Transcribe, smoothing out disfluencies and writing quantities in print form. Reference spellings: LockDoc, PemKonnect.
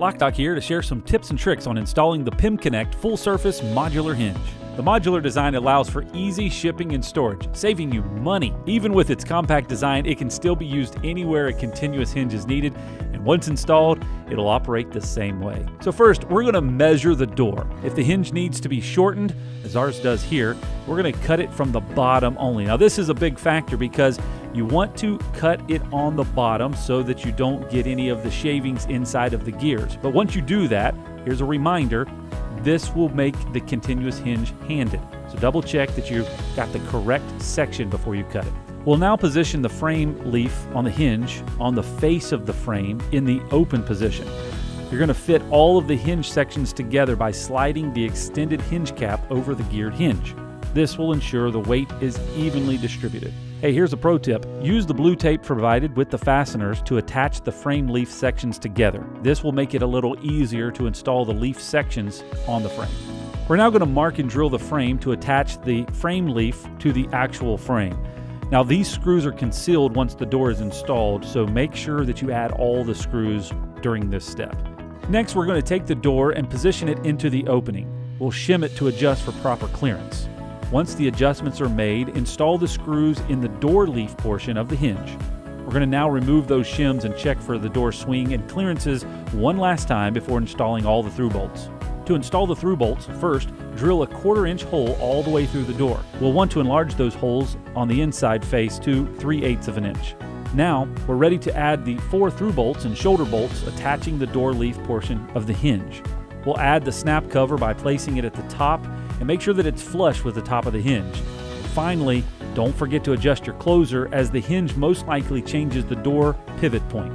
LockDoc here to share some tips and tricks on installing the PemKonnect full-surface modular hinge. The modular design allows for easy shipping and storage, saving you money. Even with its compact design, it can still be used anywhere a continuous hinge is needed, and once installed, it'll operate the same way. So first, we're gonna measure the door. If the hinge needs to be shortened, as ours does here, we're gonna cut it from the bottom only. Now this is a big factor because you want to cut it on the bottom so that you don't get any of the shavings inside of the gears. But once you do that, here's a reminder, this will make the continuous hinge handed. So double check that you've got the correct section before you cut it. We'll now position the frame leaf on the hinge on the face of the frame in the open position. You're going to fit all of the hinge sections together by sliding the extended hinge cap over the geared hinge. This will ensure the weight is evenly distributed. Hey, here's a pro tip. Use the blue tape provided with the fasteners to attach the frame leaf sections together. This will make it a little easier to install the leaf sections on the frame. We're now going to mark and drill the frame to attach the frame leaf to the actual frame. Now these screws are concealed once the door is installed, so make sure that you add all the screws during this step. Next, we're going to take the door and position it into the opening. We'll shim it to adjust for proper clearance. Once the adjustments are made, install the screws in the door leaf portion of the hinge. We're going to now remove those shims and check for the door swing and clearances one last time before installing all the through bolts. To install the through bolts, first, drill a 1/4-inch hole all the way through the door. We'll want to enlarge those holes on the inside face to 3/8 of an inch. Now, we're ready to add the 4 through bolts and shoulder bolts attaching the door leaf portion of the hinge. We'll add the snap cover by placing it at the top and make sure that it's flush with the top of the hinge. Finally, don't forget to adjust your closer as the hinge most likely changes the door pivot point.